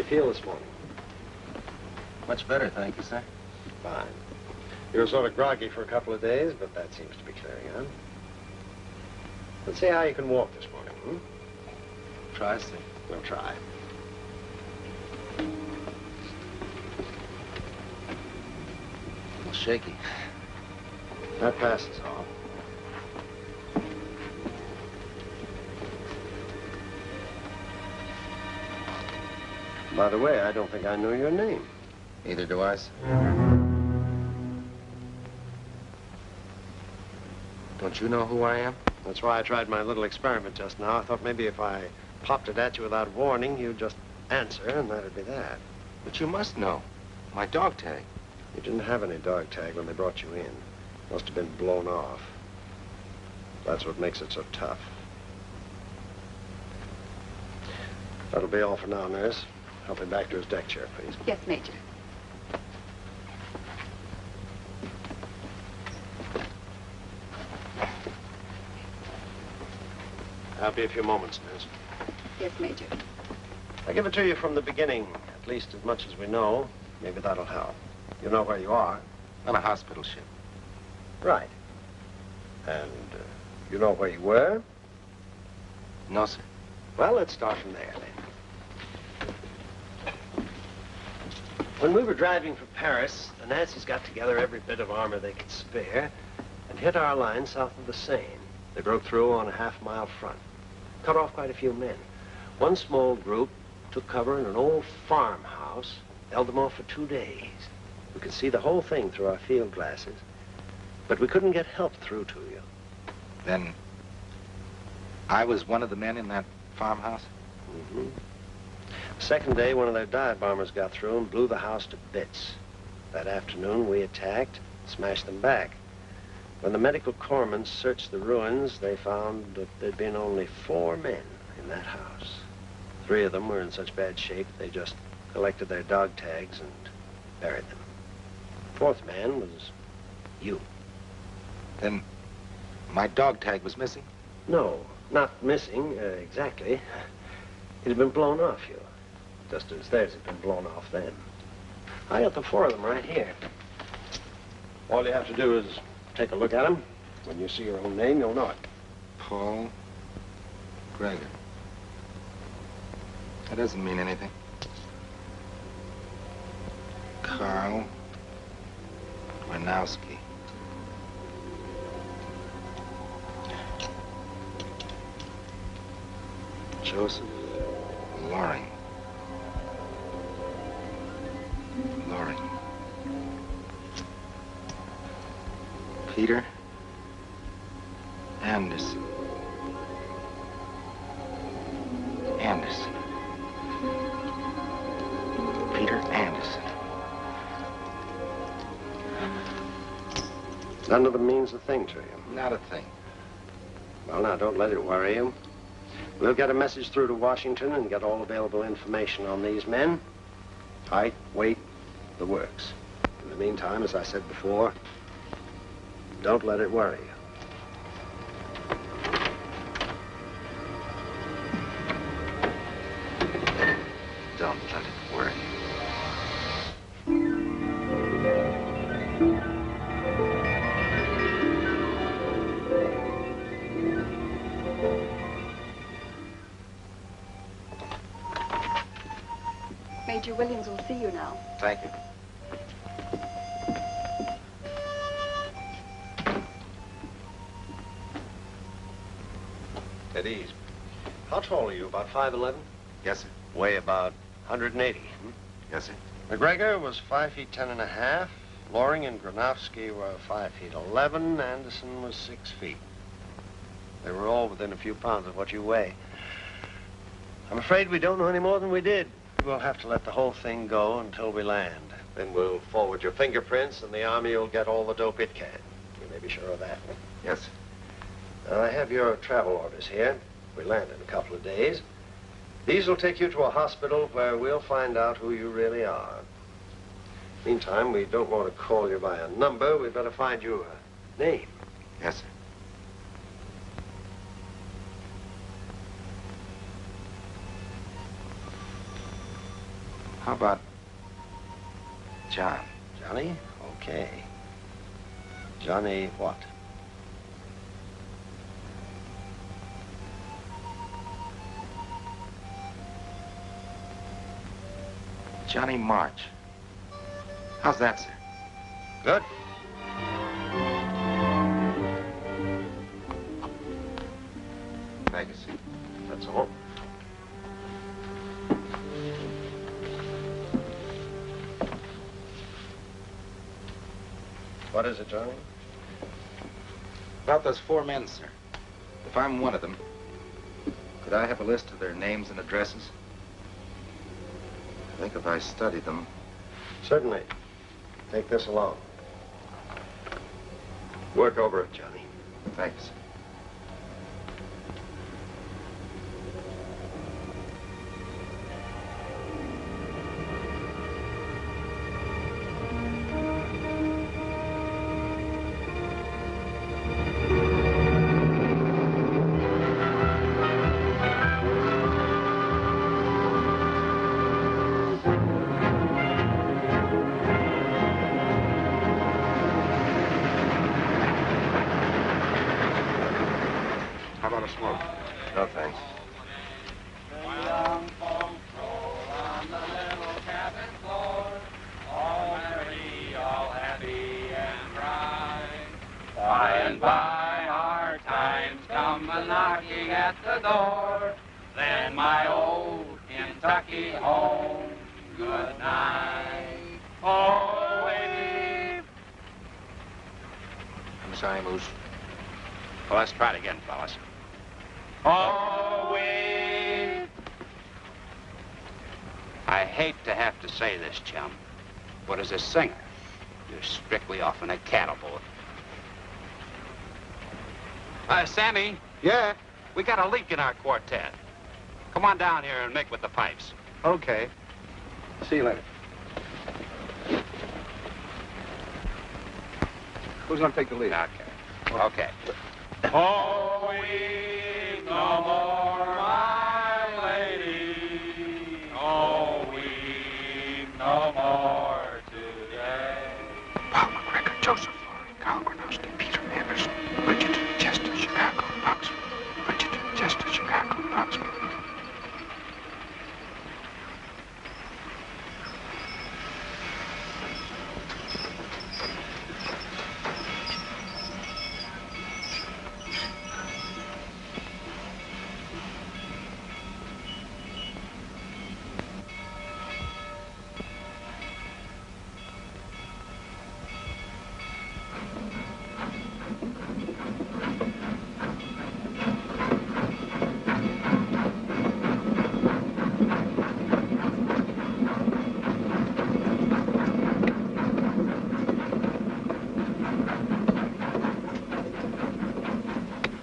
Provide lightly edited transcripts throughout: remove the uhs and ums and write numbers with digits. you feel this morning? Much better, thank you, sir. Fine. You were sort of groggy for a couple of days, but that seems to be clearing up. Let's see how you can walk this morning, hmm? Try, sir. We'll try. A little shaky. That passes all. By the way, I don't think I know your name. Neither do I, sir. Don't you know who I am? That's why I tried my little experiment just now. I thought maybe if I popped it at you without warning, you'd just answer, and that'd be that. But you must know. My dog tag. You didn't have any dog tag when they brought you in. Must have been blown off. That's what makes it so tough. That'll be all for now, nurse. Help him back to his deck chair, please. Yes, Major. I'll be a few moments, nurse. Yes, Major. I'll give it to you from the beginning, at least as much as we know. Maybe that'll help. You know where you are. On a hospital ship. Right. And you know where you were? No, sir. Well, let's start from there, then. When we were driving for Paris, the Nazis got together every bit of armor they could spare and hit our line south of the Seine. They broke through on a half-mile front. Cut off quite a few men. One small group took cover in an old farmhouse, held them off for 2 days. We could see the whole thing through our field glasses, but we couldn't get help through to you. Then I was one of the men in that farmhouse? Mm-hmm. The second day, one of their dive bombers got through and blew the house to bits. That afternoon, we attacked, smashed them back. When the medical corpsmen searched the ruins, they found that there'd been only 4 men in that house. 3 of them were in such bad shape, they just collected their dog tags and buried them. The 4th man was you. Then my dog tag was missing? No, not missing, exactly. It had been blown off you, just as theirs had been blown off them. I got the 4 of them right here. All you have to do is take a look at him. When you see your own name, you'll know it. Paul Gregor. That doesn't mean anything. Carl Granowski. Joseph Loring. Peter Anderson. Peter Anderson. None of them means a thing to you. Not a thing. Well, now, don't let it worry you. We'll get a message through to Washington and get all available information on these men. Height, weight, the works. In the meantime, as I said before, don't let it worry you. Don't let it worry you. Major Williams will see you now. Thank you. At ease. How tall are you, about 5'11"? Yes, sir. Weigh about 180. Hmm? Yes, sir. McGregor was 5'10½". Loring and Granowski were 5'11". Anderson was 6 feet. They were all within a few pounds of what you weigh. I'm afraid we don't know any more than we did. We'll have to let the whole thing go until we land. Then we'll forward your fingerprints, and the Army will get all the dope it can. You may be sure of that. Yes, sir. I have your travel orders here. We land in a couple of days. These will take you to a hospital where we'll find out who you really are. Meantime, we don't want to call you by a number. We'd better find you a name. Yes, sir. How about John? Johnny? Okay. Johnny what? Johnny March. How's that, sir? Good. Legacy. That's all. What is it, Johnny? About those four men, sir. If I'm one of them, could I have a list of their names and addresses? I think if I studied them... Certainly. Take this along. Work over it, Johnny. Thanks. Chum, but as a singer, you're strictly off in a cattle board. Sammy? Yeah? We got a leak in our quartet. Come on down here and make with the pipes. Okay. See you later. Who's gonna take the lead? Okay. Okay. Oh, weep no more, my lady. Oh. No more today. Paul McGregor, Joseph Loring, Carl Granowski, Peter Anderson, Bridgeton, Chester, Chicago, Knoxville. Bridgeton, Chester, Chicago, Knoxville.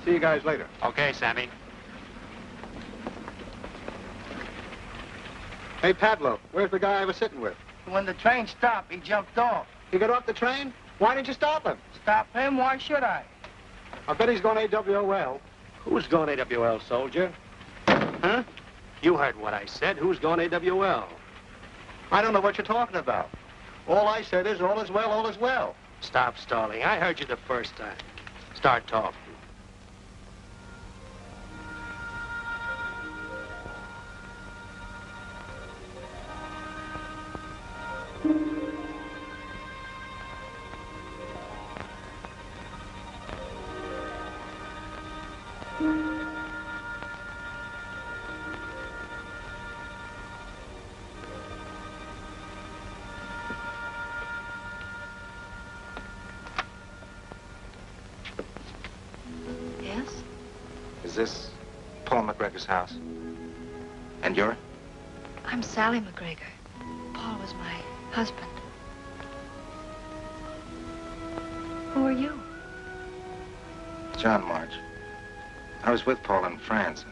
See you guys later. Okay, Sammy. Hey, Pablo, where's the guy I was sitting with? When the train stopped, he jumped off. He got off the train? Why didn't you stop him? Stop him? Why should I bet he's gone AWOL. Who's gone AWOL, soldier? Huh? You heard what I said. Who's gone AWOL? I don't know what you're talking about. All I said is all is well, all is well. Stop stalling. I heard you the first time. Start talking. Yes? Is this Paul McGregor's house? And you're? I'm Sally McGregor. Paul was my husband. Who are you? John March. I was with Paul in France.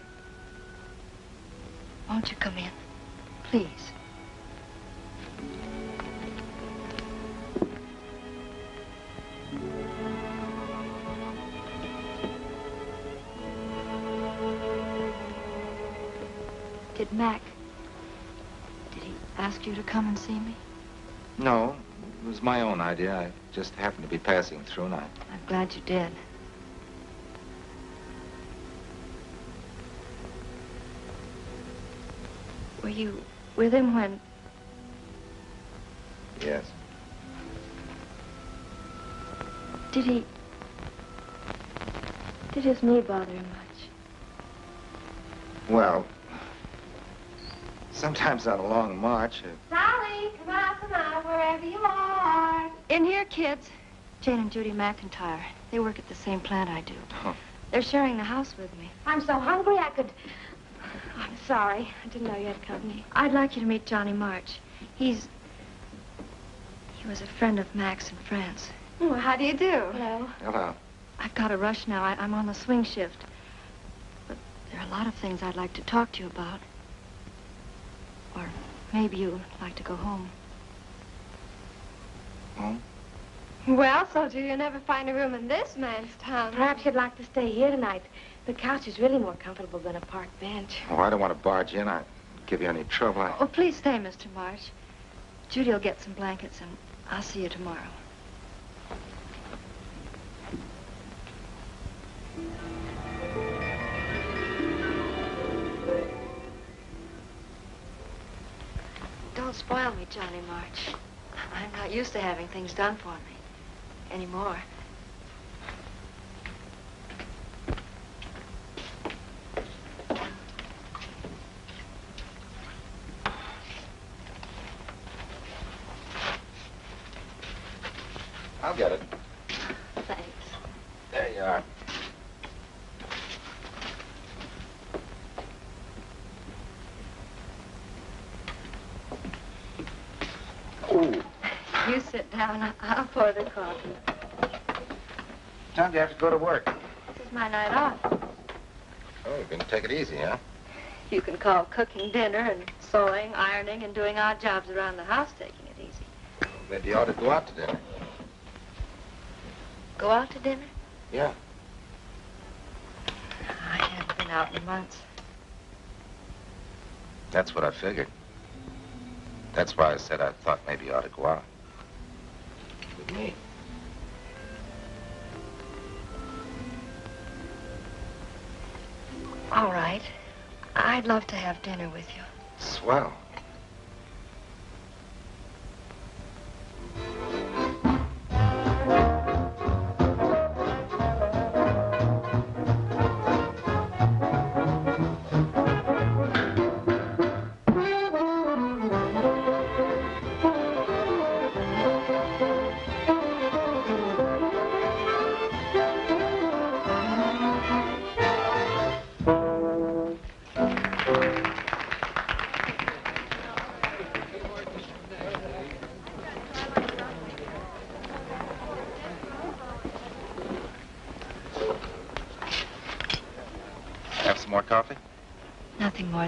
Won't you come in, please? Did he ask you to come and see me? No, it was my own idea. I just happened to be passing through, and I'm glad you did. Were you with him when... Yes. Did he... Did his knee bother him much? Well... Sometimes on a long march... Sally, come out, wherever you are. In here, kids. Jane and Judy McIntyre. They work at the same plant I do. Oh. They're sharing the house with me. I'm so hungry I could... I'm sorry. I didn't know you had company. I'd like you to meet Johnny March. He's... He was a friend of Max in France. Well, how do you do? Hello. Hello. I've got a rush now. I'm on the swing shift. But there are a lot of things I'd like to talk to you about. Or maybe you'd like to go home. Home? Well, soldier, you'll never find a room in this man's town. Perhaps you'd like to stay here tonight. The couch is really more comfortable than a park bench. Oh, I don't want to barge in. I'd give you any trouble. Oh, please stay, Mr. March. Judy will get some blankets, and I'll see you tomorrow. Don't spoil me, Johnny March. I'm not used to having things done for me anymore. I'll get it. Thanks. There you are. Ooh. You sit down. I'll pour the coffee. Time you have to go to work. This is my night off. Oh, you can take it easy, huh? You can call cooking dinner and sewing, ironing, and doing odd jobs around the house taking it easy. Well, maybe you ought to go out to dinner. Go out to dinner? Yeah. I haven't been out in months. That's what I figured. That's why I said I thought maybe you ought to go out. With me. All right. I'd love to have dinner with you. Swell.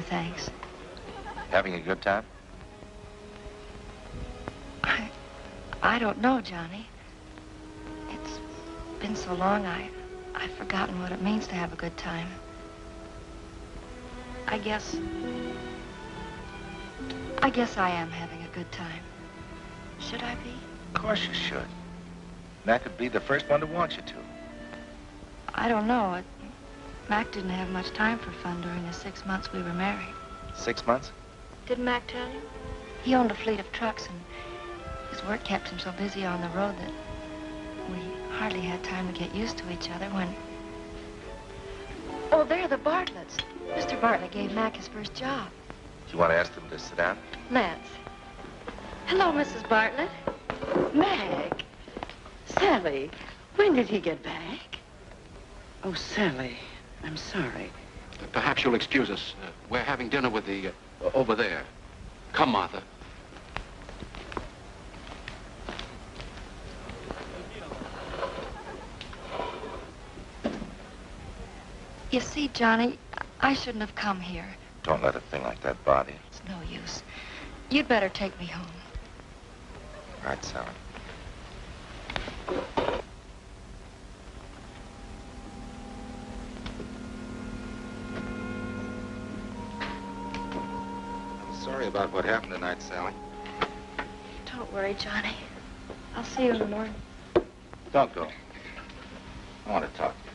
Thanks. Having a good time? I don't know, Johnny. It's been so long, I've forgotten what it means to have a good time. I guess I am having a good time. Should I be? Of course you should. Mac would be the first one to want you to. I don't know. Mac didn't have much time for fun during the 6 months we were married. 6 months? Didn't Mac tell you? He owned a fleet of trucks, and his work kept him so busy on the road that we hardly had time to get used to each other when... Oh, they're the Bartletts. Mr. Bartlett gave Mac his first job. Do you want to ask them to sit down? Lance. Hello, Mrs. Bartlett. Mac. Sally, when did he get back? Oh, Sally. I'm sorry. Perhaps you'll excuse us. We're having dinner with the... over there. Come, Martha. You see, Johnny, I shouldn't have come here. Don't let a thing like that bother you. It's no use. You'd better take me home. All right, Sally. sorry about what happened tonight, Sally. Don't worry, Johnny. I'll see you in the morning. Don't go. I want to talk to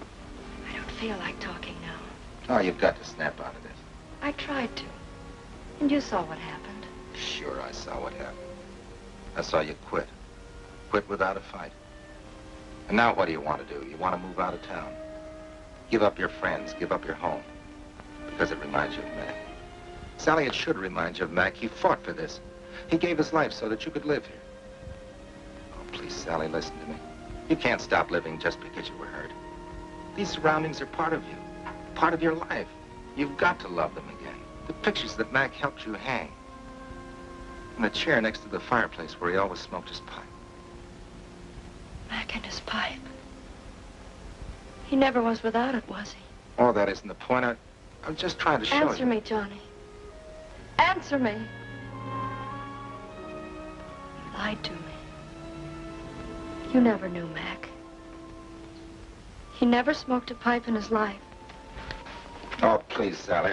you. I don't feel like talking now. Oh, you've got to snap out of this. I tried to. And you saw what happened. Sure, I saw what happened. I saw you quit. Quit without a fight. And now what do you want to do? You want to move out of town. Give up your friends, give up your home. Because it reminds you of Mac. Sally, it should remind you of Mac. He fought for this. He gave his life so that you could live here. Oh, please, Sally, listen to me. You can't stop living just because you were hurt. These surroundings are part of you, part of your life. You've got to love them again. The pictures that Mac helped you hang. And the chair next to the fireplace where he always smoked his pipe. Mac and his pipe. He never was without it, was he? Oh, that isn't the point. I'm just trying to show you. Answer me, Johnny. Answer me. You lied to me. You never knew Mac. He never smoked a pipe in his life. Oh, please, Sally.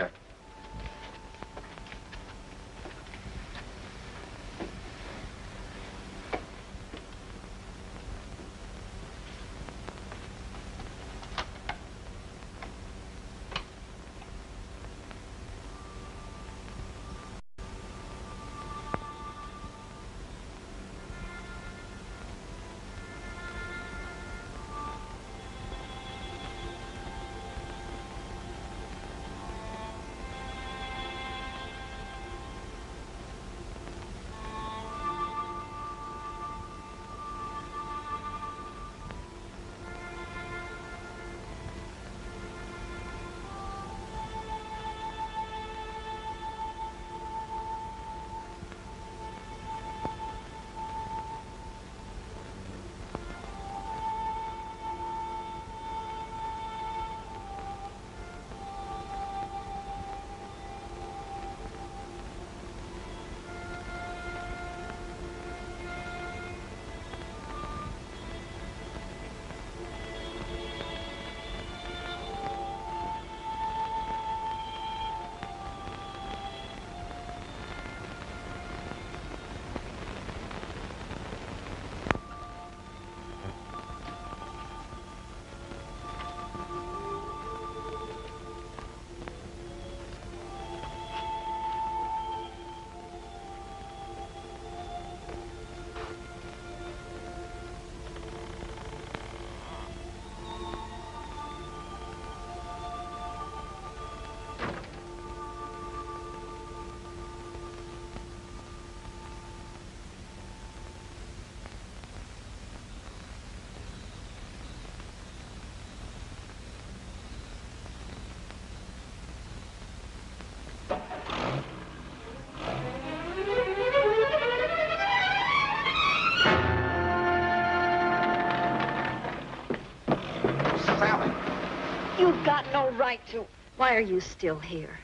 You've got no right to. Why are you still here?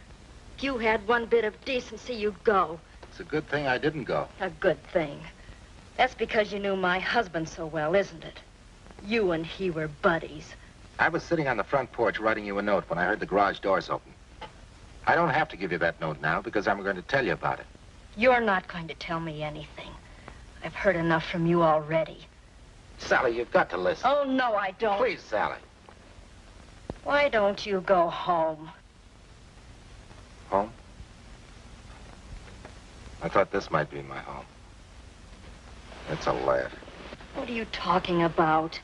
If you had one bit of decency, you'd go. It's a good thing I didn't go. A good thing. That's because you knew my husband so well, isn't it? You and he were buddies. I was sitting on the front porch writing you a note when I heard the garage doors open. I don't have to give you that note now because I'm going to tell you about it. You're not going to tell me anything. I've heard enough from you already. Sally, you've got to listen. Oh, no, I don't. Please, Sally. Why don't you go home? Home? I thought this might be my home. It's a laugh. What are you talking about?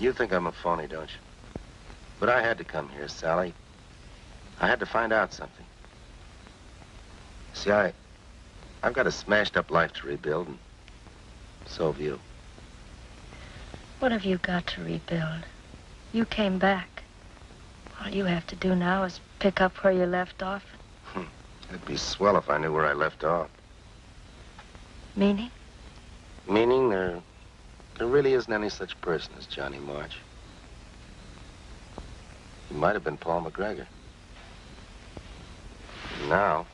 You think I'm a phony, don't you? But I had to come here, Sally. I had to find out something. See, I've got a smashed-up life to rebuild, and so have you. What have you got to rebuild? You came back. All you have to do now is pick up where you left off. It'd be swell if I knew where I left off. Meaning? Meaning there There really isn't any such person as Johnny March. He might have been Paul McGregor. Now,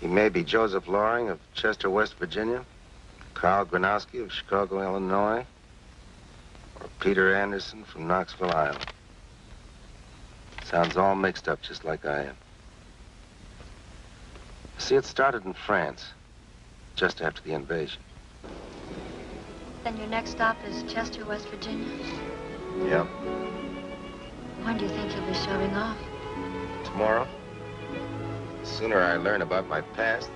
he may be Joseph Loring of Chester, West Virginia, Carl Granowski of Chicago, Illinois, or Peter Anderson from Knoxville, Iowa. Sounds all mixed up just like I am. See, it started in France, just after the invasion. Then your next stop is Chester, West Virginia? Yep. When do you think you'll be showing off? Tomorrow. The sooner I learn about my past,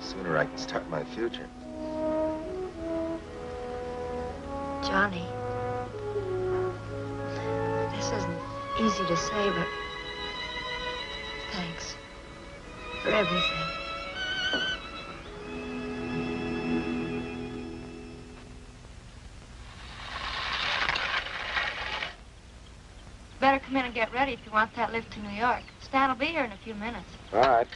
the sooner I can start my future. Johnny, this isn't easy to say, but thanks for everything. Better come in and get ready if you want that lift to New York. Stan will be here in a few minutes. All right.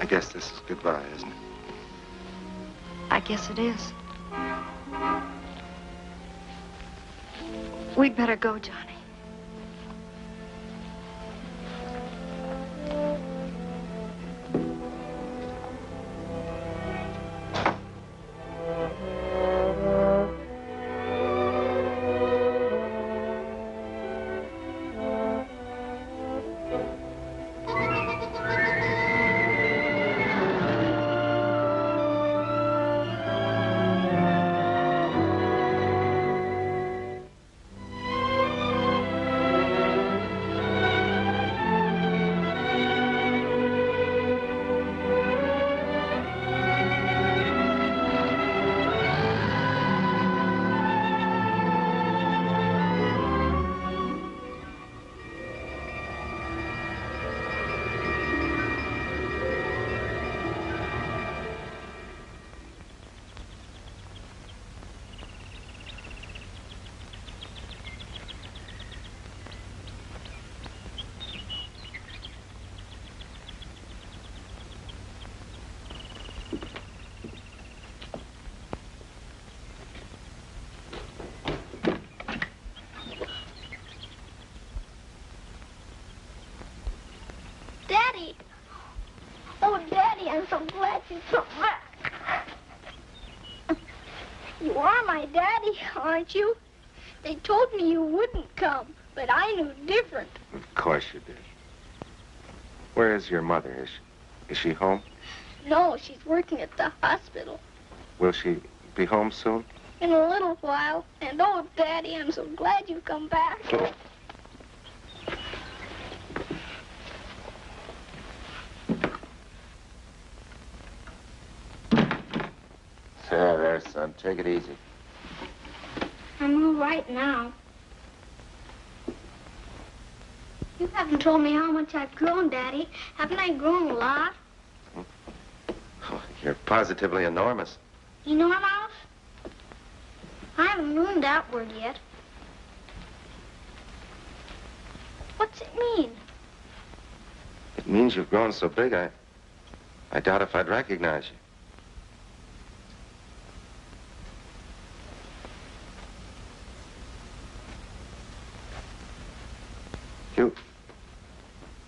I guess this is goodbye, isn't it? I guess it is. We'd better go, Johnny. I'm so glad you took back. You are my daddy, aren't you? They told me you wouldn't come, but I knew different. Of course you did. Where is your mother? Is she home? No, she's working at the hospital. Will she be home soon? In a little while. And oh, Daddy, I'm so glad you've come back. Son, take it easy. I'm all right now. You haven't told me how much I've grown, Daddy. Haven't I grown a lot? Oh, you're positively enormous. Enormous? I haven't learned that word yet. What's it mean? It means you've grown so big, I doubt if I'd recognize you.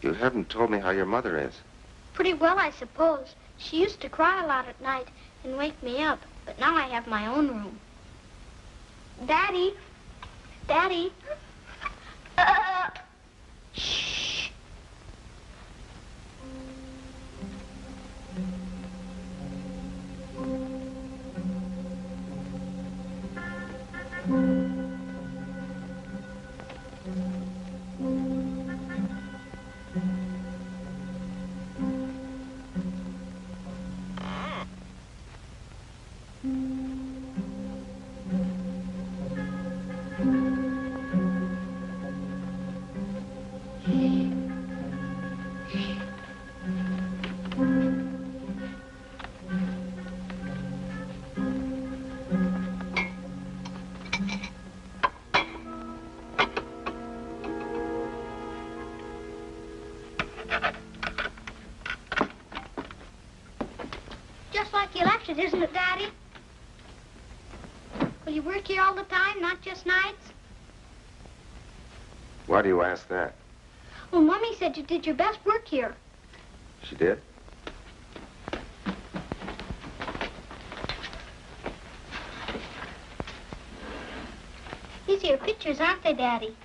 You haven't told me how your mother is. Pretty well, I suppose. She used to cry a lot at night and wake me up, but now I have my own room. Daddy! Daddy! Shh! Isn't it, Daddy? Will you work here all the time, not just nights? Why do you ask that? Well, Mommy said you did your best work here. She did? These are your pictures, aren't they, Daddy?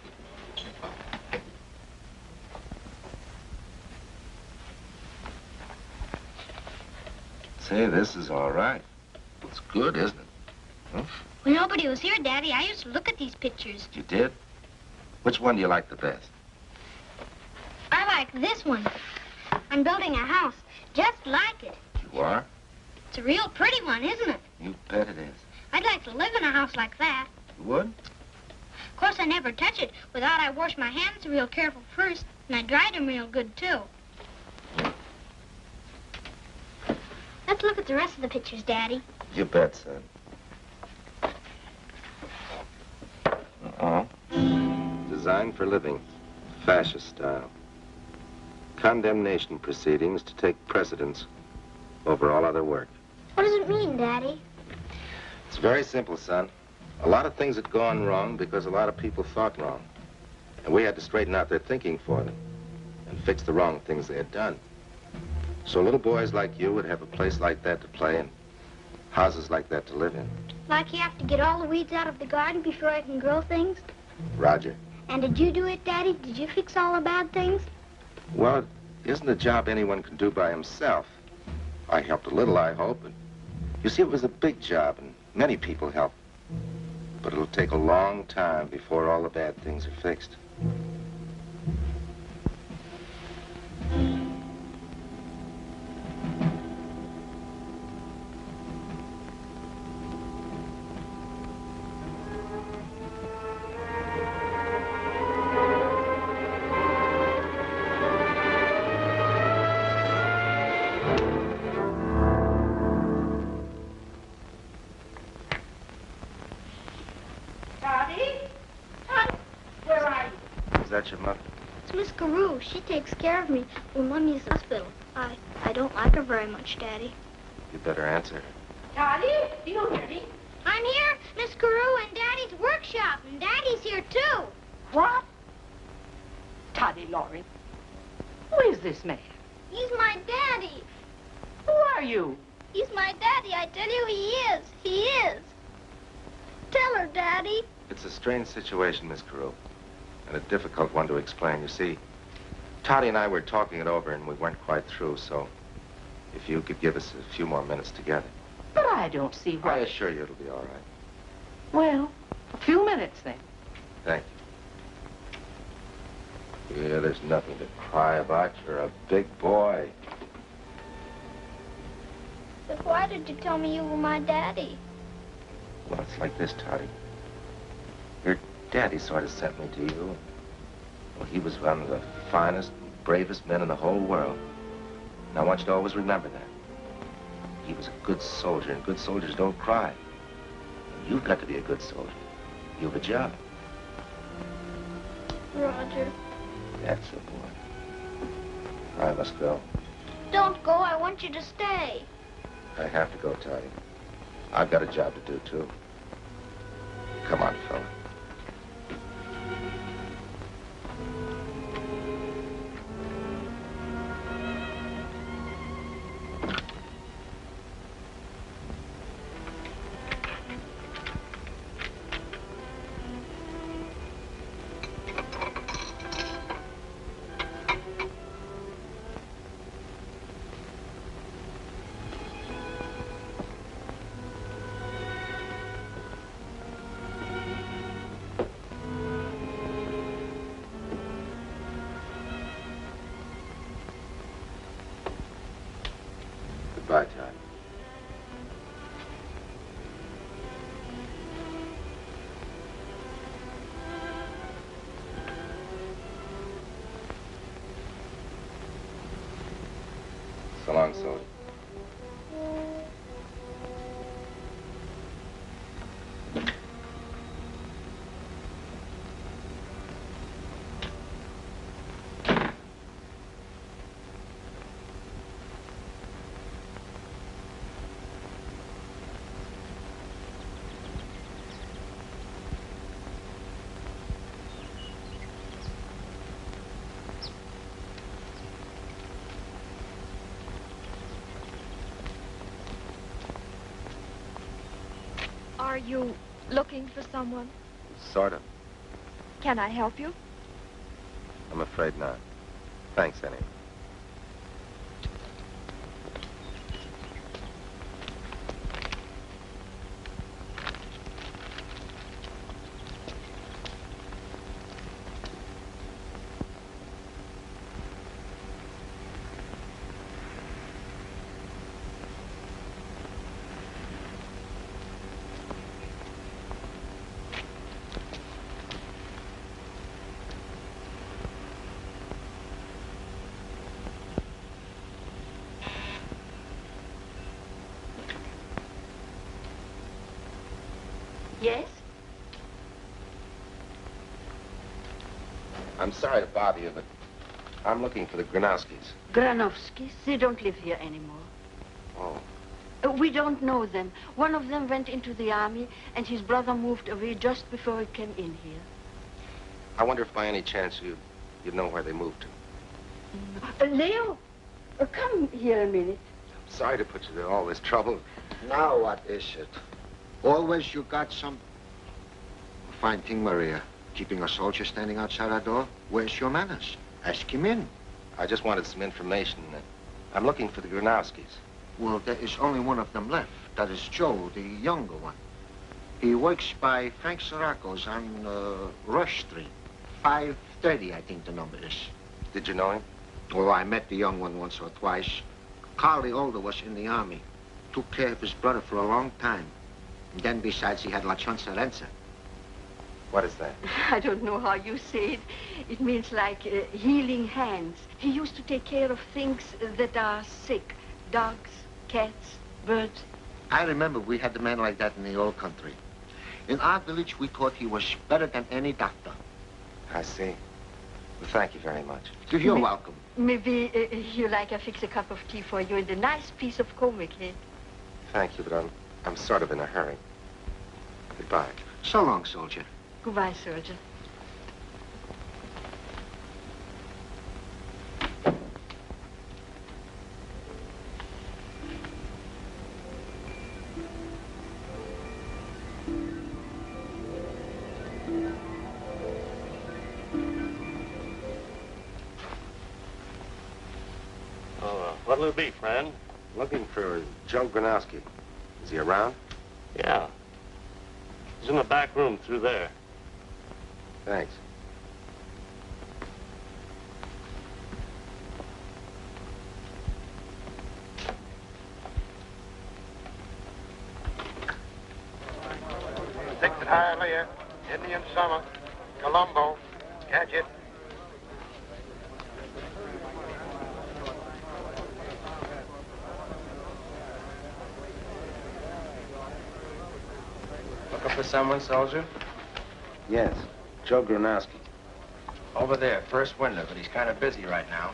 Hey, this is all right. It's good, isn't it? Huh? When nobody was here, Daddy, I used to look at these pictures. You did? Which one do you like the best? I like this one. I'm building a house just like it. You are? It's a real pretty one, isn't it? You bet it is. I'd like to live in a house like that. You would? Of course, I never touch it without I wash my hands real careful first, and I dried them real good, too. Let's look at the rest of the pictures, Daddy. You bet, son. Designed for living, fascist style. Condemnation proceedings to take precedence over all other work. What does it mean, Daddy? It's very simple, son. A lot of things had gone wrong because a lot of people thought wrong. And we had to straighten out their thinking for them and fix the wrong things they had done. So little boys like you would have a place like that to play in, houses like that to live in. Like you have to get all the weeds out of the garden before I can grow things? Roger. And did you do it, Daddy? Did you fix all the bad things? Well, it isn't a job anyone can do by himself. I helped a little, I hope. And you see, it was a big job, and many people helped. But it'll take a long time before all the bad things are fixed. Takes care of me when Mummy's hospital. I don't like her very much, Daddy. You better answer. Daddy, do you hear me? I'm here, Miss Carew, in Daddy's workshop, and Daddy's here too. What? Toddy Loring, who is this man? He's my daddy. Who are you? He's my daddy. I tell you, he is. He is. Tell her, Daddy. It's a strange situation, Miss Carew, and a difficult one to explain. You see, Toddy and I were talking it over, and we weren't quite through, so if you could give us a few more minutes together. But I don't see why... I assure you it'll be all right. Well, a few minutes, then. Thank you. Yeah, there's nothing to cry about. You're a big boy. But why did you tell me you were my daddy? Well, it's like this, Toddy. Your daddy sort of sent me to you. Well, he was one of the finest, bravest men in the whole world. And I want you to always remember that. He was a good soldier, and good soldiers don't cry. And you've got to be a good soldier. You have a job. Roger. That's a boy. I must go. Don't go. I want you to stay. I have to go, Toddy. I've got a job to do, too. Come on, fella. long soda. Are you looking for someone? Sort of. Can I help you? I'm afraid not. Thanks, anyway. Yes? I'm sorry to bother you, but I'm looking for the Granowskis. Granowskis? They don't live here anymore. Oh. We don't know them. One of them went into the army, and his brother moved away just before he came in here. I wonder if by any chance you know where they moved to. Leo, come here a minute. I'm sorry to put you through all this trouble. Now what is it? Always you got some... Fine thing, Maria. Keeping a soldier standing outside our door. Where's your manners? Ask him in. I just wanted some information. I'm looking for the Granowskis. Well, there is only one of them left. That is Joe, the younger one. He works by Frank Siracos on Rush Street. 530, I think the number is. Did you know him? Oh, I met the young one once or twice. Carl, the older, was in the army. Took care of his brother for a long time. And then, besides, he had La Chancerenza. What is that? I don't know how you say it. It means like healing hands. He used to take care of things that are sick. Dogs, cats, birds. I remember we had a man like that in the old country. In our village, we thought he was better than any doctor. I see. Well, thank you very much. You're welcome. Maybe you like I fix a cup of tea for you and a nice piece of comic here. Thank you, but I'm sort of in a hurry. Goodbye. So long, soldier. Goodbye, soldier. What'll it be, friend? Looking for Joe Granowski. Is he around? Yeah. He's in the back room through there. Thanks. Sixth and Hialeah, Indian Summer, Colombo, Gadget. For someone, soldier? Yes, Joe Granowski. Over there, first window, but he's kind of busy right now.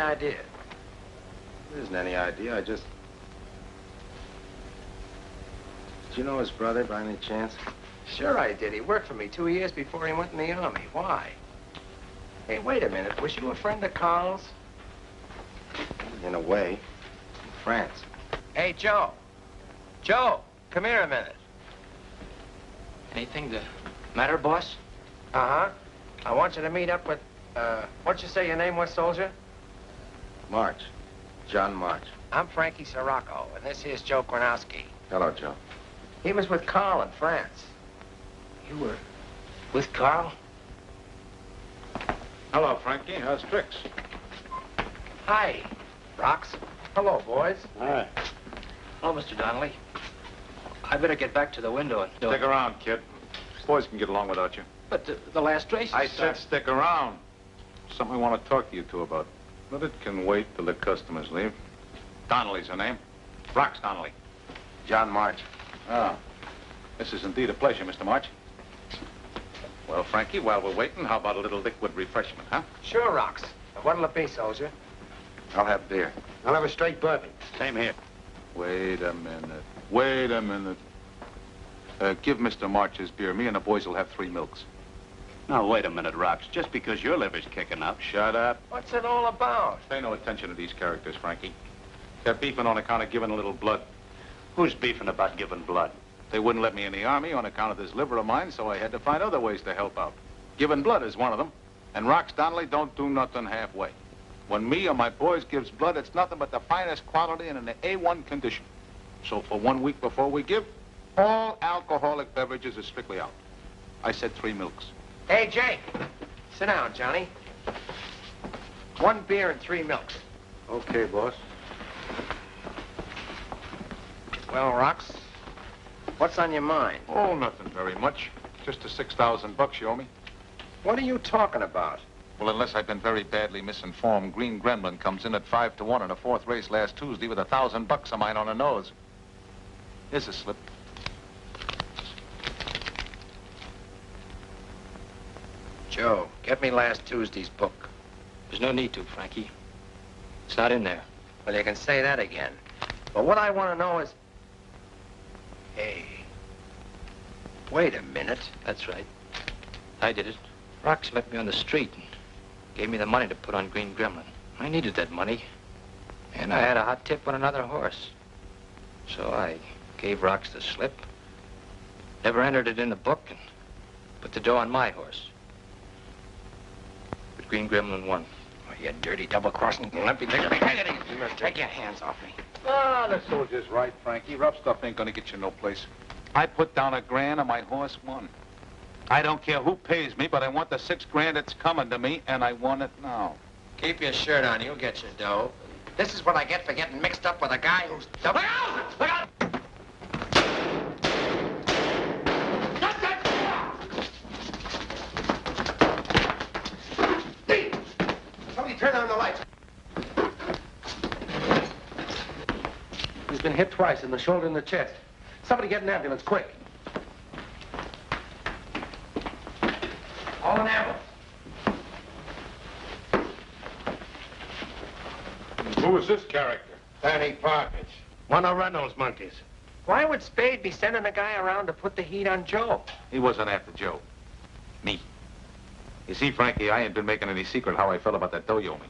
Idea. There isn't any idea, I just... Did you know his brother by any chance? Sure I did. He worked for me 2 years before he went in the army. Why? Hey, wait a minute. Was you a friend of Carl's? in a way, in France. Hey, Joe. Joe, come here a minute. Anything the matter, boss? Uh-huh. I want you to meet up with, what'd you say your name was, soldier? March. John March. I'm Frankie Siracos, and this is Joe Granowski. Hello, Joe. He was with Carl in France. You were with Carl? Hello, Frankie. How's Trix? Hi, Rox. Hello, boys. Hi. Hello, Mr. Donnelly. I better get back to the window and... Stick around, kid. Boys can get along without you. But the last race... I said stick around. Something we want to talk to you two about. But it can wait till the customers leave. Donnelly's her name. Rox Donnelly. John March. Oh. This is indeed a pleasure, Mr. March. Well, Frankie, while we're waiting, how about a little liquid refreshment, huh? Sure, Rox. Now, what'll it be, soldier? I'll have beer. I'll have a straight bourbon. Same here. Wait a minute. Wait a minute. Give Mr. March his beer. Me and the boys will have 3 milks. Now, wait a minute, Rox. Just because your liver's kicking up. Shut up. What's it all about? Pay no attention to these characters, Frankie. They're beefing on account of giving a little blood. Who's beefing about giving blood? They wouldn't let me in the army on account of this liver of mine, so I had to find other ways to help out. Giving blood is one of them. And Rox Donnelly don't do nothing halfway. When me or my boys gives blood, it's nothing but the finest quality and in an A1 condition. So for 1 week before we give, all alcoholic beverages are strictly out. I said 3 milks. Hey, Jake. Sit down, Johnny. 1 beer and 3 milks. Okay, boss. Well, Rox, what's on your mind? Oh, nothing very much. Just the 6,000 bucks you owe me. What are you talking about? Well, unless I've been very badly misinformed, Green Gremlin comes in at 5-1 in a 4th race last Tuesday with 1,000 bucks of mine on her nose. Here's a slip. Joe, get me last Tuesday's book. There's no need to, Frankie. It's not in there. Well, you can say that again. But what I want to know is... Hey, wait a minute. That's right. I did it. Rox met me on the street and gave me the money to put on Green Gremlin. I needed that money. And I had a hot tip on another horse. So I gave Rox the slip, never entered it in the book, and put the dough on my horse. But Green Gremlin won. Oh, you dirty double-crossing lumpy nigger. Take your hands off me. Ah, the soldier's right, Frankie. Rough stuff ain't gonna get you no place. I put down $1 grand and my horse won. I don't care who pays me, but I want the 6 grand that's coming to me, and I want it now. Keep your shirt on. You'll get your dough. This is what I get for getting mixed up with a guy who's... Look out! Look out! Somebody turn on the lights. He's been hit twice in the shoulder and the chest. Somebody get an ambulance, quick. Call an ambulance. Who is this character? Danny Parkage. One of Reynolds' monkeys. Why would Spade be sending a guy around to put the heat on Joe? He wasn't after Joe. Me. You see, Frankie, I ain't been making any secret how I felt about that dough you owe me.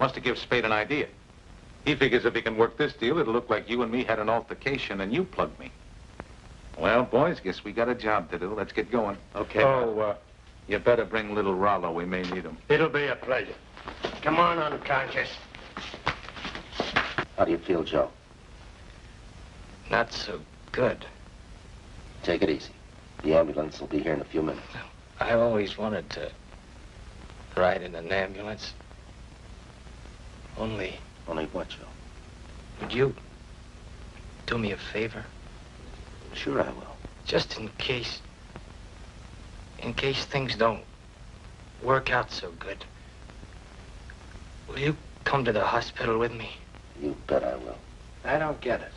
Wants to give Spade an idea. He figures if he can work this deal, it'll look like you and me had an altercation and you plugged me. Well, boys, guess we got a job to do. Let's get going. Okay. Oh, you better bring little Rollo. We may need him. It'll be a pleasure. Come on, unconscious. How do you feel, Joe? Not so good. Take it easy. The ambulance will be here in a few minutes. I always wanted to ride in an ambulance. Only... Only what, Joe? Would you do me a favor? Sure I will. Just in case things don't work out so good, will you come to the hospital with me? You bet I will. I don't get it.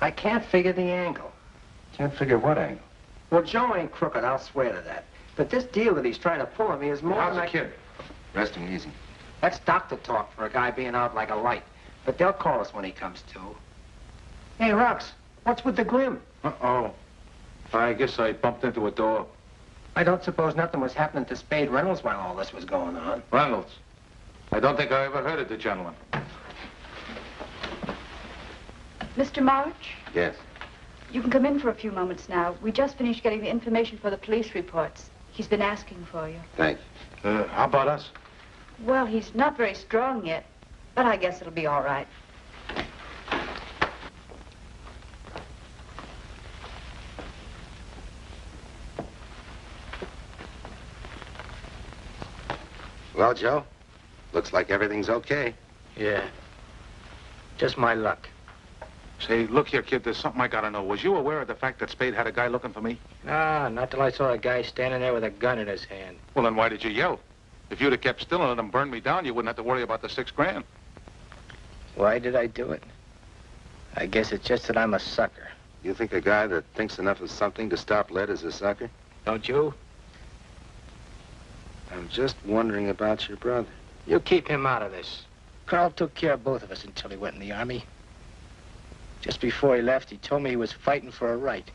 I can't figure the angle. Can't figure what angle? Well, Joe ain't crooked, I'll swear to that. But this deal that he's trying to pull on me is more than I can... How's the kid? Resting easy. That's doctor talk for a guy being out like a light. But they'll call us when he comes to. Hey, Rox, what's with the grim? Uh-oh. I guess I bumped into a door. I don't suppose nothing was happening to Spade Reynolds while all this was going on. Reynolds? I don't think I ever heard of the gentleman. Mr. March? Yes. You can come in for a few moments now. We just finished getting the information for the police reports. He's been asking for you. Thanks. How about us? Well, he's not very strong yet, but I guess it'll be all right. Well, Joe, looks like everything's okay. Yeah. Just my luck. Say, look here, kid, there's something I gotta know. Was you aware of the fact that Spade had a guy looking for me? No, not till I saw a guy standing there with a gun in his hand. Well, then why did you yell? If you'd have kept still and let him burn me down, you wouldn't have to worry about the $6,000. Why did I do it? I guess it's just that I'm a sucker. You think a guy that thinks enough of something to stop lead is a sucker? Don't you? I'm just wondering about your brother. You keep him out of this. Carl took care of both of us until he went in the army. Just before he left, he told me he was fighting for a right.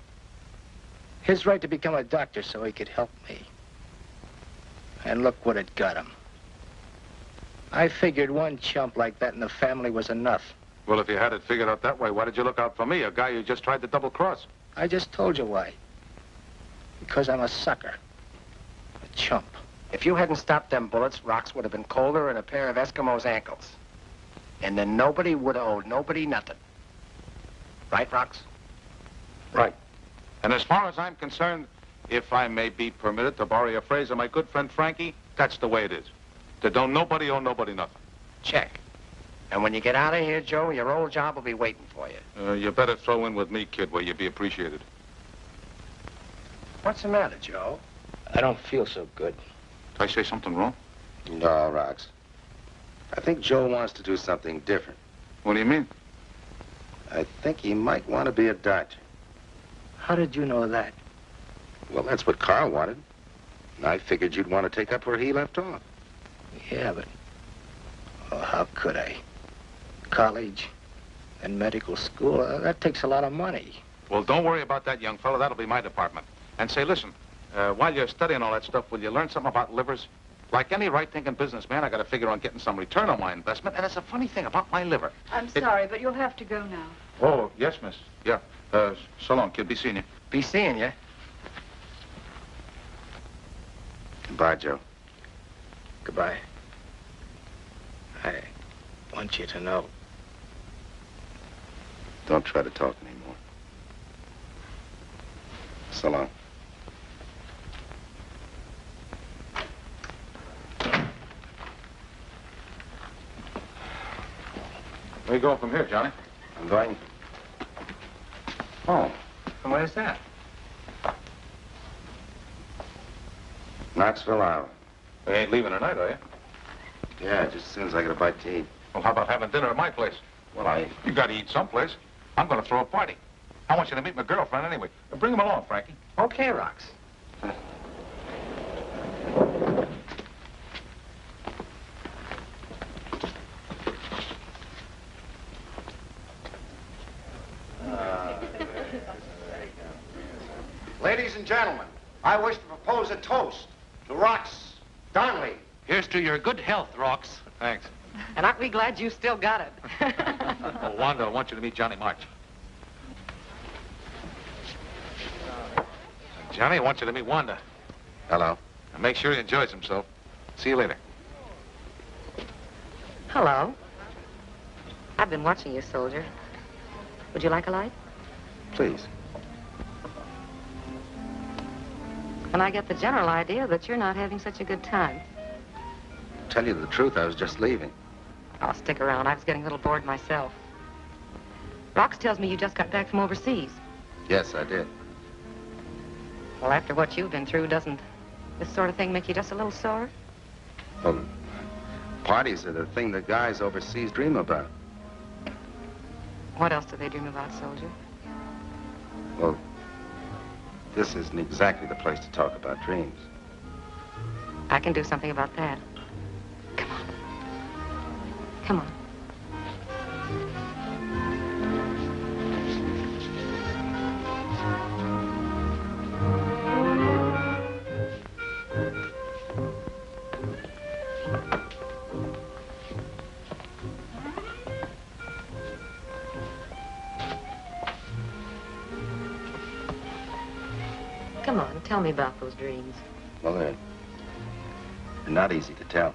His right to become a doctor so he could help me. And look what it got him. I figured one chump like that in the family was enough. Well, if you had it figured out that way, why did you look out for me, a guy who just tried to double-cross? I just told you why. Because I'm a sucker. A chump. If you hadn't stopped them bullets, Rox would have been colder than a pair of Eskimos' ankles. And then nobody would have owed nobody nothing. Right, Rox? Right. And as far as I'm concerned, if I may be permitted to borrow a phrase of my good friend Frankie, that's the way it is. That don't nobody owe nobody nothing. Check. And when you get out of here, Joe, your old job will be waiting for you. You better throw in with me, kid, where you'd be appreciated. What's the matter, Joe? I don't feel so good. Did I say something wrong? No, Rox. I think Joe wants to do something different. What do you mean? I think he might want to be a doctor. How did you know that? Well, that's what Carl wanted. And I figured you'd want to take up where he left off. Yeah, but... Oh, how could I? College and medical school, that takes a lot of money. Well, don't worry about that, young fellow. That'll be my department. And say, listen, while you're studying all that stuff, will you learn something about livers? Like any right-thinking businessman, I got to figure on getting some return on my investment, and it's a funny thing about my liver. I'm sorry, but you'll have to go now. Oh, yes, miss. Yeah. So long, kid. Be seeing you. Be seeing you. Goodbye, Joe. Goodbye. I want you to know. Don't try to talk anymore. So long. Where you going from here, Johnny? I'm going home. And where's that? Knoxville Island. You ain't leaving tonight, are you? Yeah, just as soon as I get a bite to eat. Well, how about having dinner at my place? Well, you got to eat someplace. I'm going to throw a party. I want you to meet my girlfriend anyway. Bring him along, Frankie. Okay, Rox. Ladies and gentlemen, I wish to propose a toast to Rox Donnelly. Here's to your good health, Rox. Thanks. And aren't we glad you still got it? Well, Wanda, I want you to meet Johnny March. Johnny, I want you to meet Wanda. Hello. And make sure he enjoys himself. See you later. Hello. I've been watching you, soldier. Would you like a light? Please. And I get the general idea that you're not having such a good time. Tell you the truth, I was just leaving. I'll stick around. I was getting a little bored myself. Rox tells me you just got back from overseas. Yes, I did. Well, after what you've been through, doesn't this sort of thing make you just a little sore? Well, parties are the thing the guys overseas dream about. What else do they dream about, soldier? Well... this isn't exactly the place to talk about dreams. I can do something about that. Come on. Come on. Come on, tell me about those dreams. Well, they're not easy to tell.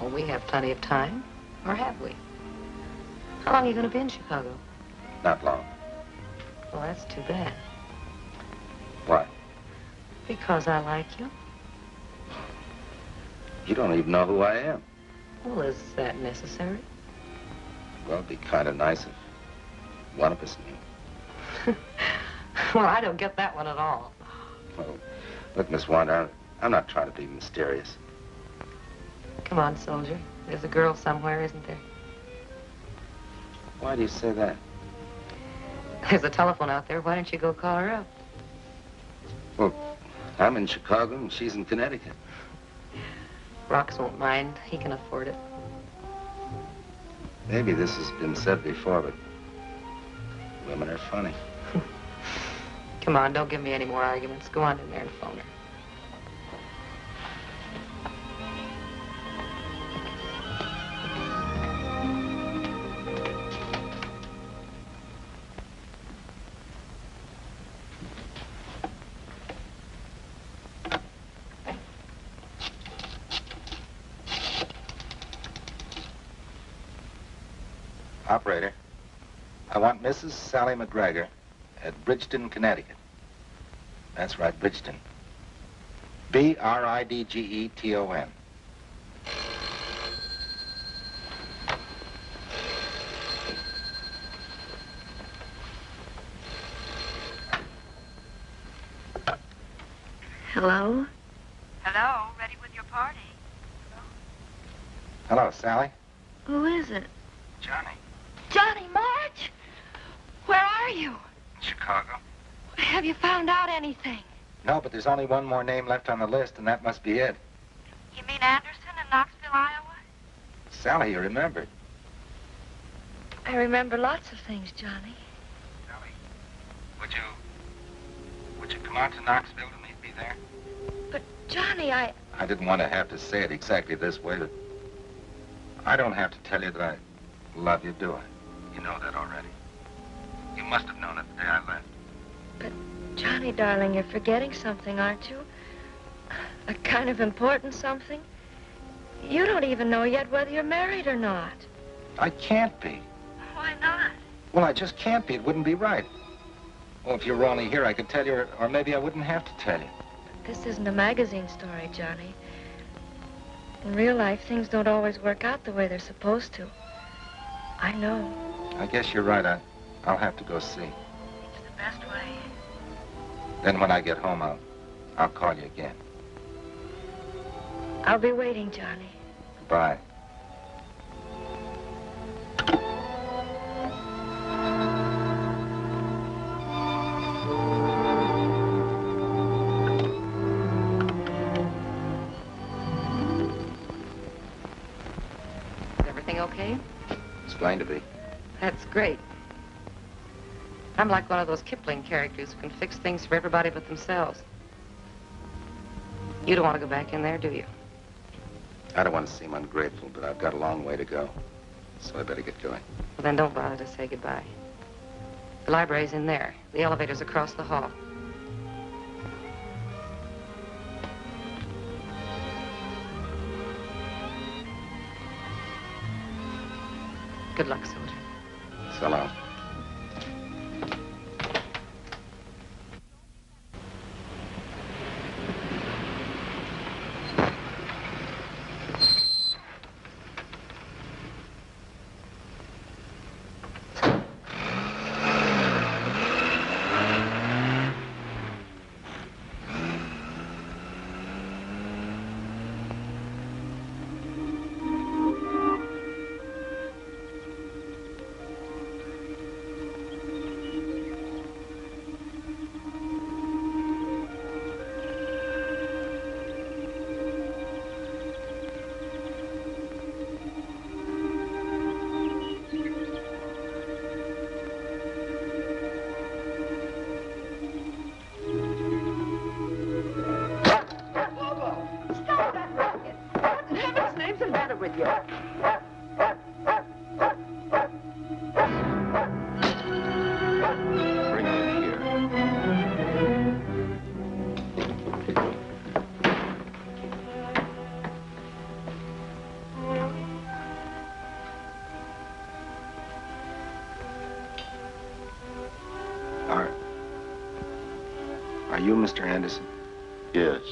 Well, we have plenty of time. Or have we? How long are you going to be in Chicago? Not long. Well, that's too bad. Why? Because I like you. You don't even know who I am. Well, is that necessary? Well, it'd be kind of nice if one of us knew. Well, I don't get that one at all. Well, look, Miss Wanda, I'm not trying to be mysterious. Come on, soldier. There's a girl somewhere, isn't there? Why do you say that? There's a telephone out there. Why don't you go call her up? Well, I'm in Chicago and she's in Connecticut. Rox won't mind. He can afford it. Maybe this has been said before, but women are funny. Come on, don't give me any more arguments. Go on in there and phone her. Operator, I want Mrs. Sally McGregor at Bridgeton, Connecticut. That's right, Bridgeton. B-R-I-D-G-E-T-O-N. Hello? Hello, ready with your party. Hello, Sally. Who is it? Johnny. Johnny March? Where are you? Chicago. Have you found out anything? No, but there's only one more name left on the list, and that must be it. You mean Anderson in Knoxville, Iowa? Sally, you remembered. I remember lots of things, Johnny. Sally, would you come out to Knoxville to meet me there? But, Johnny, I didn't want to have to say it exactly this way, but I don't have to tell you that I love you, do I? You know that already. You must have known it the day I left. But, Johnny, darling, you're forgetting something, aren't you? A kind of important something. You don't even know yet whether you're married or not. I can't be. Why not? Well, I just can't be. It wouldn't be right. Well, if you were only here, I could tell you, or maybe I wouldn't have to tell you. But this isn't a magazine story, Johnny. In real life, things don't always work out the way they're supposed to. I know. I guess you're right. I'll have to go see. It's the best way. Then when I get home, I'll call you again. I'll be waiting, Johnny. Goodbye. Is everything okay? It's going to be. That's great. I'm like one of those Kipling characters who can fix things for everybody but themselves. You don't want to go back in there, do you? I don't want to seem ungrateful, but I've got a long way to go. So I better get going. Well, then don't bother to say goodbye. The library's in there. The elevator's across the hall. Good luck, soldier. So long. Bring him here. Are you Mr. Anderson? Yes.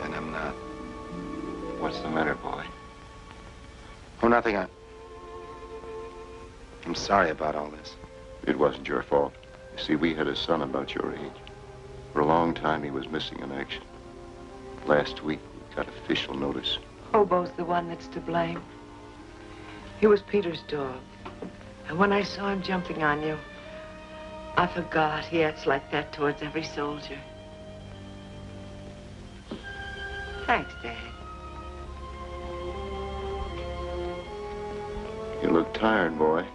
Then I'm not. What's the matter, boy? Oh, nothing. I'm sorry about all this. It wasn't your fault. You see, we had a son about your age. For a long time, he was missing in action. Last week, we got official notice. Hobo's the one that's to blame. He was Peter's dog. And when I saw him jumping on you, I forgot he acts like that towards every soldier. Thanks, Dad. You look tired, boy.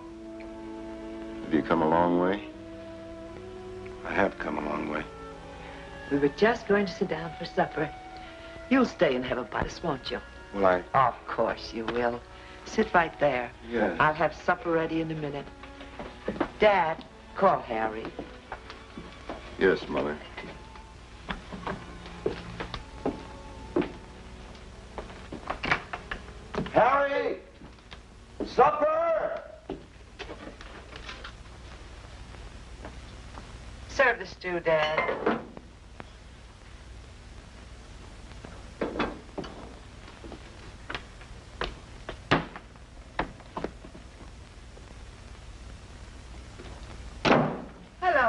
Have you come a long way? I have come a long way. We were just going to sit down for supper. You'll stay and have a bite, won't you? Well, Of course you will. Sit right there. Yes. I'll have supper ready in a minute. Dad, call Harry. Yes, Mother. Harry! Supper! Serve the stew, Dad.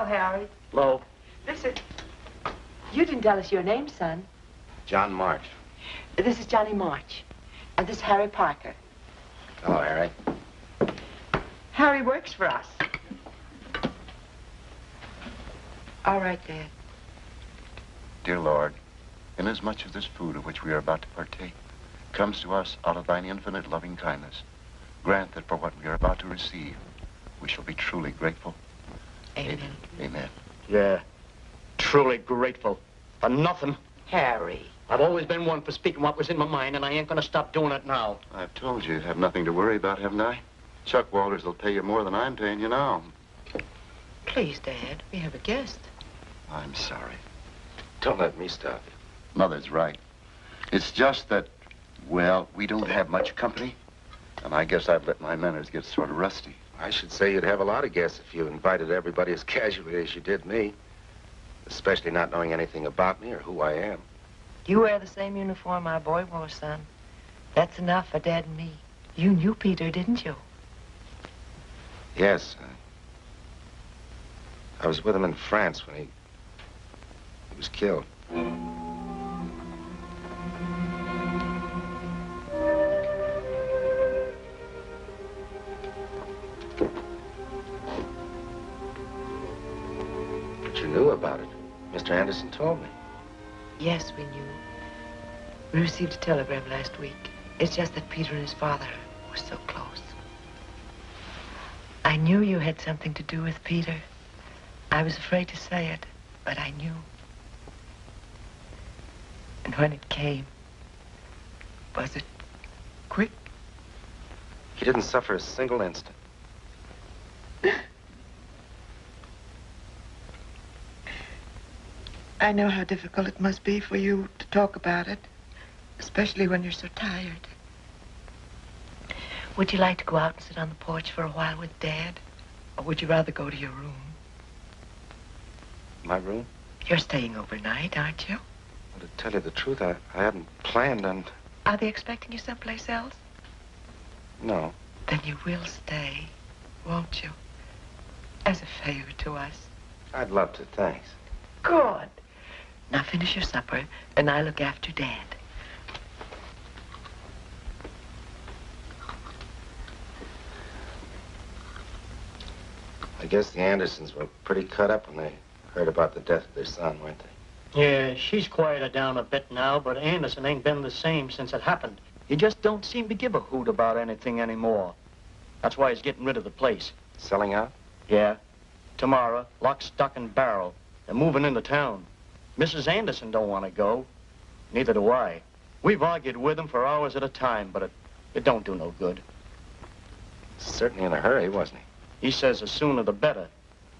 Harry. Hello. This is... You didn't tell us your name, son. John March. This is Johnny March. And this is Harry Parker. Hello, Harry. Harry works for us. All right, Dad. Dear Lord, inasmuch as this food of which we are about to partake comes to us out of thine infinite loving kindness, grant that for what we are about to receive, we shall be truly grateful. Amen. Amen. Yeah, truly grateful for nothing. Harry. I've always been one for speaking what was in my mind, and I ain't gonna stop doing it now. I've told you, you have nothing to worry about, haven't I? Chuck Walters will pay you more than I'm paying you now. Please, Dad, we have a guest. I'm sorry. Don't let me stop you. Mother's right. It's just that, well, we don't have much company, and I guess I've let my manners get sort of rusty. I should say you'd have a lot of guests if you invited everybody as casually as you did me. Especially not knowing anything about me or who I am. You wear the same uniform my boy wore, son. That's enough for Dad and me. You knew Peter, didn't you? Yes. I was with him in France when he was killed. Knew about it. Mr. Anderson told me. Yes, we knew. We received a telegram last week. It's just that Peter and his father were so close. I knew you had something to do with Peter. I was afraid to say it, but I knew. And when it came, was it quick? He didn't suffer a single instant. I know how difficult it must be for you to talk about it, especially when you're so tired. Would you like to go out and sit on the porch for a while with Dad? Or would you rather go to your room? My room? You're staying overnight, aren't you? Well, to tell you the truth, I hadn't planned on... Are they expecting you someplace else? No. Then you will stay, won't you? As a favor to us. I'd love to, thanks. Good. Now finish your supper, and I'll look after Dad. I guess the Andersons were pretty cut up when they heard about the death of their son, weren't they? Yeah, she's quieted down a bit now, but Anderson ain't been the same since it happened. He just don't seem to give a hoot about anything anymore. That's why he's getting rid of the place. Selling out? Yeah. Tomorrow, lock, stock, and barrel. They're moving into town. Mrs. Anderson don't want to go. Neither do I. We've argued with them for hours at a time, but it don't do no good. Certainly in a hurry, wasn't he? He says the sooner the better.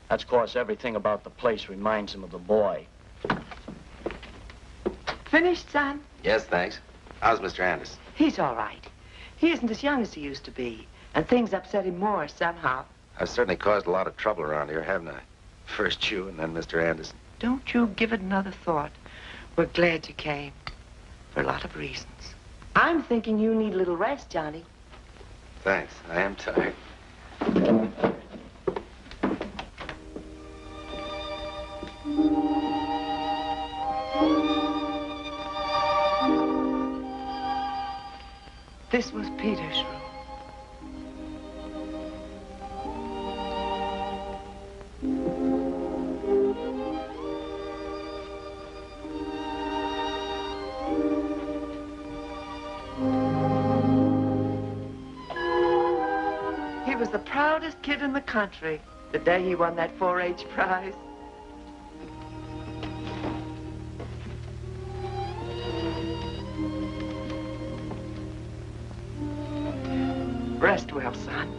That's 'cause everything about the place reminds him of the boy. Finished, son? Yes, thanks. How's Mr. Anderson? He's all right. He isn't as young as he used to be, and things upset him more somehow. I've certainly caused a lot of trouble around here, haven't I? First you and then Mr. Anderson. Don't you give it another thought. We're glad you came. For a lot of reasons. I'm thinking you need a little rest, Johnny. Thanks. I am tired. This was Peter's room. Proudest kid in the country, the day he won that 4-H prize. Rest well, son.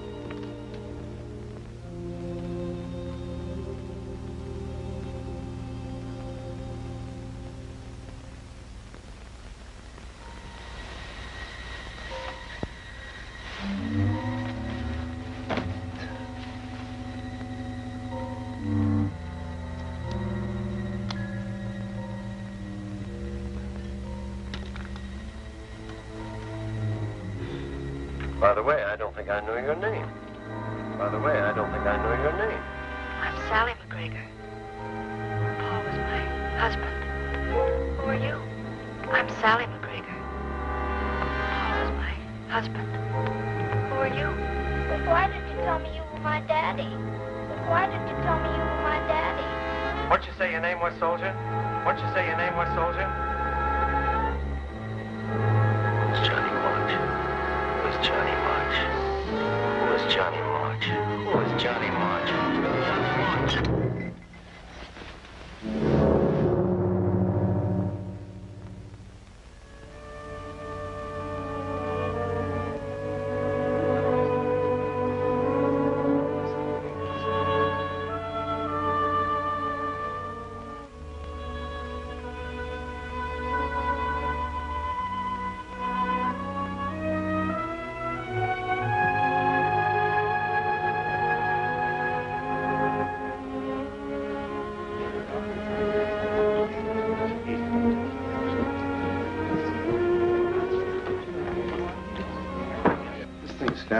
By the way, I don't think I know your name. I'm Sally McGregor. Paul was my husband. Who are you? I'm Sally McGregor. Paul was my husband. Who are you? But why didn't you tell me you were my daddy? What'd you say your name was, soldier? It's Johnny March. Who is Johnny March?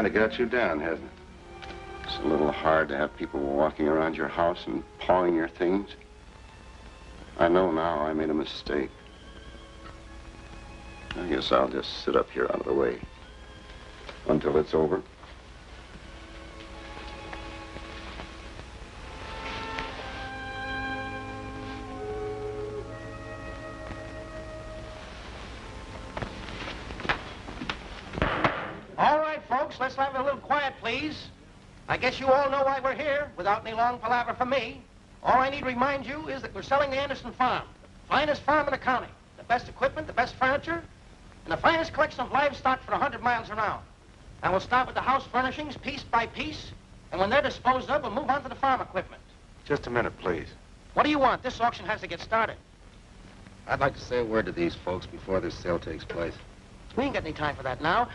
It got you down, hasn't it? It's a little hard to have people walking around your house and pawing your things. I know now I made a mistake. I guess I'll just sit up here out of the way until it's over. I guess you all know why we're here, without any long palaver from me. All I need to remind you is that we're selling the Anderson farm, the finest farm in the county, the best equipment, the best furniture, and the finest collection of livestock for 100 miles around. And we'll start with the house furnishings piece by piece, and when they're disposed of, we'll move on to the farm equipment. Just a minute, please. What do you want? This auction has to get started. I'd like to say a word to these folks before this sale takes place. We ain't got any time for that now.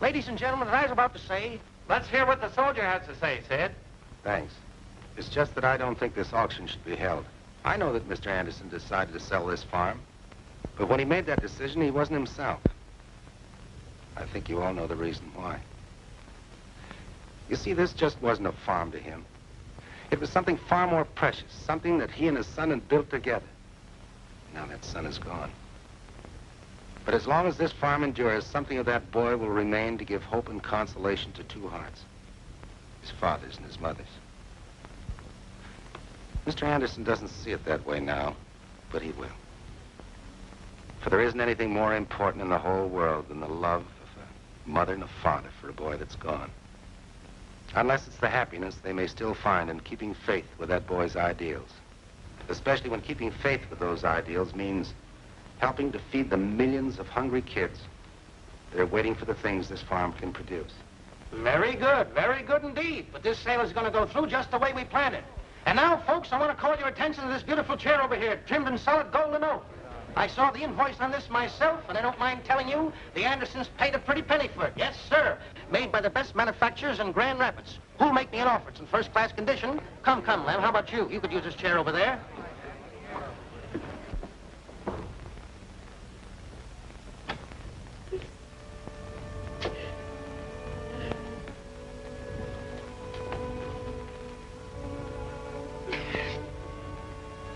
Ladies and gentlemen, as I was about to say, let's hear what the soldier has to say, Sid. Thanks. It's just that I don't think this auction should be held. I know that Mr. Anderson decided to sell this farm, but when he made that decision, he wasn't himself. I think you all know the reason why. You see, this just wasn't a farm to him. It was something far more precious, something that he and his son had built together. Now that son is gone. But as long as this farm endures, something of that boy will remain to give hope and consolation to two hearts, his father's and his mother's. Mr. Anderson doesn't see it that way now, but he will. For there isn't anything more important in the whole world than the love of a mother and a father for a boy that's gone. Unless it's the happiness they may still find in keeping faith with that boy's ideals, especially when keeping faith with those ideals means helping to feed the millions of hungry kids. They're waiting for the things this farm can produce. Very good indeed. But this sale is going to go through just the way we planned it. And now, folks, I want to call your attention to this beautiful chair over here, trimmed in solid gold and oak. I saw the invoice on this myself, and I don't mind telling you, the Andersons paid a pretty penny for it. Yes, sir. Made by the best manufacturers in Grand Rapids. Who'll make me an offer? It's in first-class condition. Come, come, Lem, how about you? You could use this chair over there.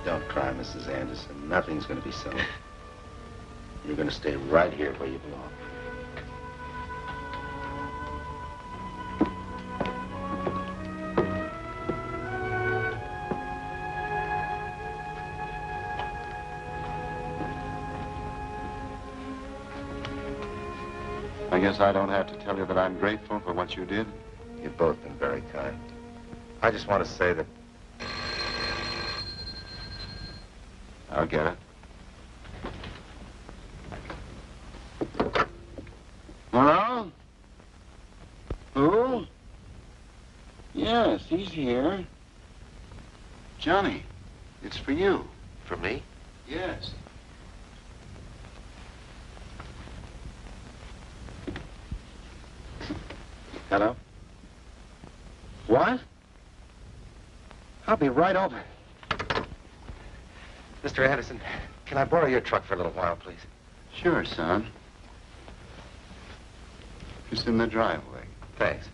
Don't cry, Mrs. Anderson. Nothing's going to be settled. You're going to stay right here where you belong. I guess I don't have to tell you that I'm grateful for what you did. You've both been very kind. I just want to say that... I'll get it. Hello? Who? Yes, he's here. Johnny, it's for you. For me? Yes. Hello? What? I'll be right over. Mr. Anderson, can I borrow your truck for a little while, please? Sure, son. Just in the driveway. Thanks.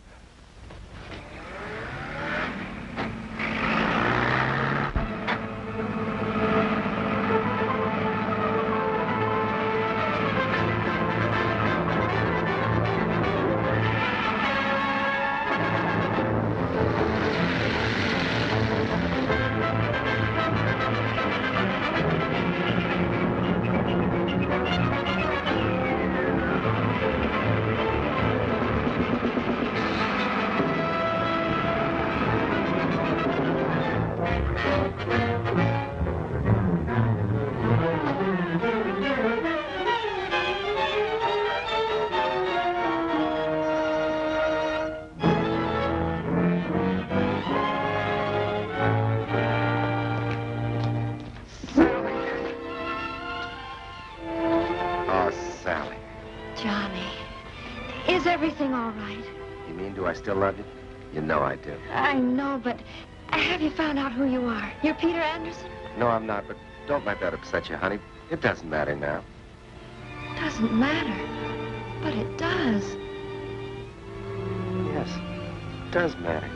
Love you? You know I do. I know, but have you found out who you are? You're Peter Anderson? No, I'm not, but don't let that upset you, honey. It doesn't matter now. It doesn't matter, but it does. Yes, it does matter.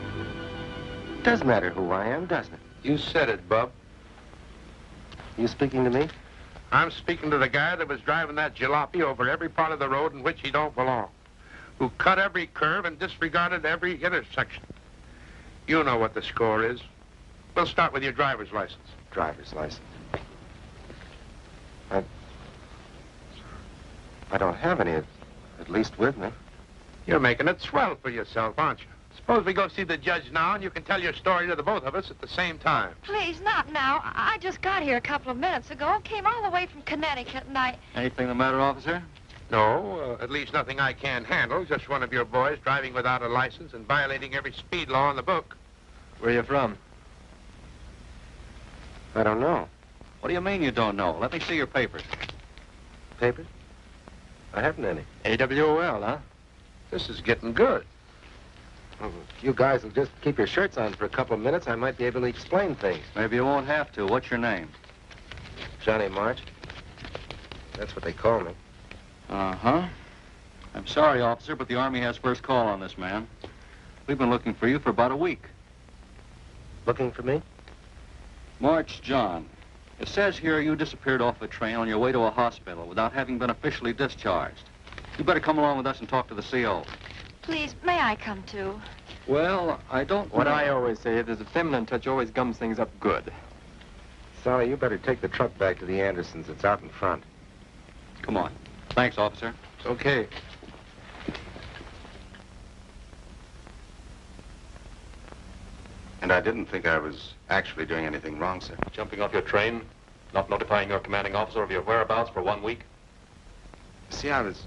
It does matter who I am, doesn't it? You said it, Bub. You speaking to me? I'm speaking to the guy that was driving that jalopy over every part of the road in which he don't belong. Who cut every curve and disregarded every intersection. You know what the score is. We'll start with your driver's license. Driver's license? I don't have any, at least with me. You're making it swell for yourself, aren't you? Suppose we go see the judge now, and you can tell your story to the both of us at the same time. Please, not now. I just got here a couple of minutes ago. Came all the way from Connecticut, and I... Anything the matter, officer? No, at least nothing I can handle. Just one of your boys driving without a license and violating every speed law in the book. Where are you from? I don't know. What do you mean you don't know? Let me see your papers. Papers? I haven't any. AWOL, huh? This is getting good. Well, if you guys will just keep your shirts on for a couple of minutes, I might be able to explain things. Maybe you won't have to. What's your name? Johnny March. That's what they call me. Uh-huh. I'm sorry, officer, but the Army has first call on this man. We've been looking for you for about a week. Looking for me? March John. It says here you disappeared off a train on your way to a hospital without having been officially discharged. You better come along with us and talk to the CO. Please, may I come too? Well, I don't... What I always say is a feminine touch always gums things up good. Sorry, you better take the truck back to the Andersons. It's out in front. Come on. Thanks, officer. It's okay. And I didn't think I was actually doing anything wrong, sir. Jumping off your train, not notifying your commanding officer of your whereabouts for 1 week? See, I was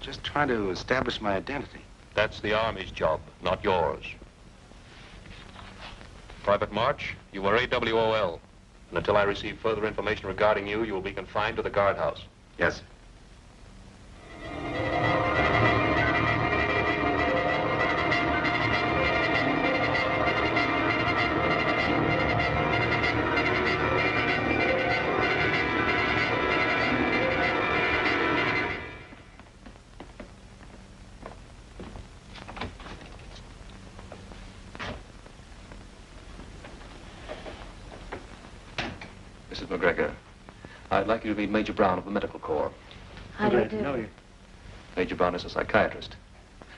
just trying to establish my identity. That's the Army's job, not yours. Private March, you were AWOL. And until I receive further information regarding you, you will be confined to the guardhouse. Yes, sir. McGregor, I'd like you to meet Major Brown of the Medical Corps. How do you do? Know you. Major Brown is a psychiatrist.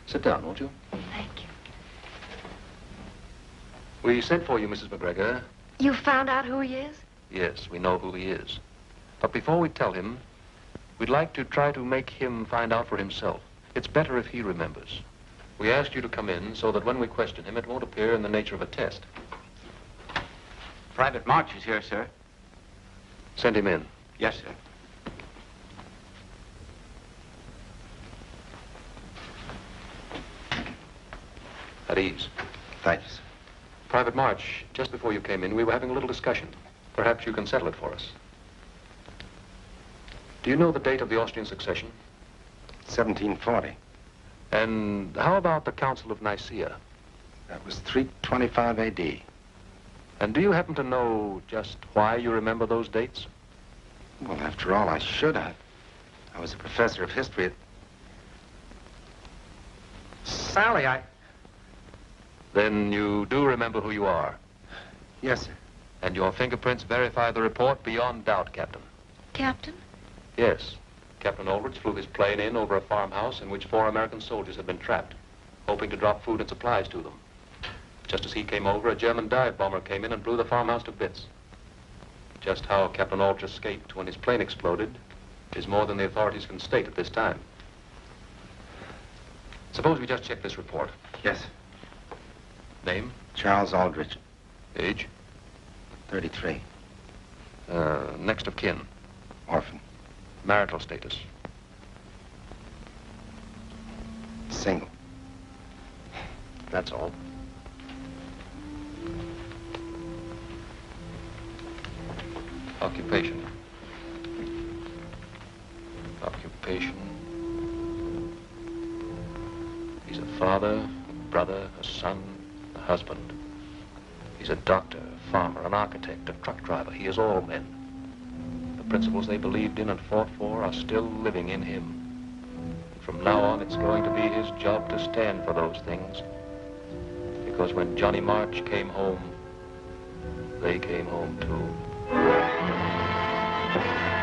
Sit down, won't you? Thank you. We sent for you, Mrs. McGregor. You found out who he is? Yes, we know who he is. But before we tell him, we'd like to try to make him find out for himself. It's better if he remembers. We asked you to come in so that when we question him, it won't appear in the nature of a test. Private March is here, sir. Send him in. Yes, sir. At ease. Thanks. Private March, just before you came in, we were having a little discussion. Perhaps you can settle it for us. Do you know the date of the Austrian succession? 1740. And how about the Council of Nicaea? That was 325 A.D. And do you happen to know just why you remember those dates? Well, after all, I should have. I was a professor of history at... Sally, I... Then you do remember who you are? Yes, sir. And your fingerprints verify the report beyond doubt, Captain. Captain? Yes. Captain Aldrich flew his plane in over a farmhouse in which 4 American soldiers had been trapped, hoping to drop food and supplies to them. Just as he came over, a German dive bomber came in and blew the farmhouse to bits. Just how Captain Aldrich escaped when his plane exploded is more than the authorities can state at this time. Suppose we just check this report. Yes. Name? Charles Aldrich. Age? 33. Next of kin? Orphan. Marital status? Single. That's all. Occupation. He's a father, a brother, a son, a husband. He's a doctor, a farmer, an architect, a truck driver. He is all men. The principles they believed in and fought for are still living in him. From now on, it's going to be his job to stand for those things. Because when Johnny March came home, they came home too. Thank you.